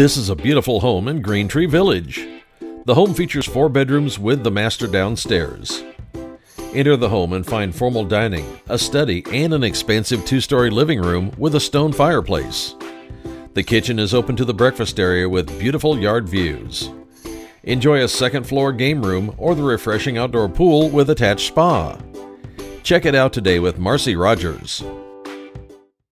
This is a beautiful home in Greentree Village. The home features 4 bedrooms with the master downstairs. Enter the home and find formal dining, a study, and an expansive 2-story living room with a stone fireplace. The kitchen is open to the breakfast area with beautiful yard views. Enjoy a second-floor game room or the refreshing outdoor pool with attached spa. Check it out today with Marcey Rogers.